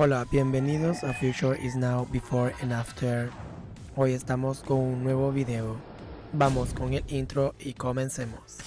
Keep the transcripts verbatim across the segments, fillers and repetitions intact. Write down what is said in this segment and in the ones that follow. Hola, bienvenidos a Future is Now Before and After. Hoy estamos con un nuevo video. Vamos con el intro y comencemos.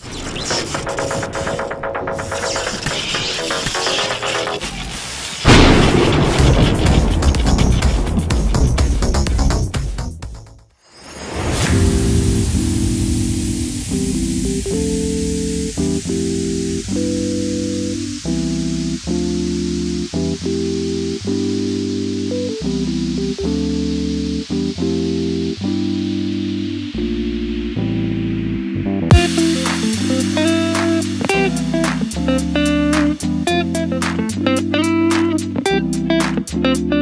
We'll be right back.